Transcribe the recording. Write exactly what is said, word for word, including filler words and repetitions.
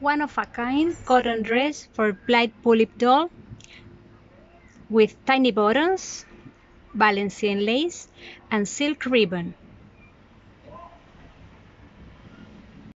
one-of-a-kind cotton dress for Blythe Pullip doll with tiny buttons, Valenciennes lace, and silk ribbon.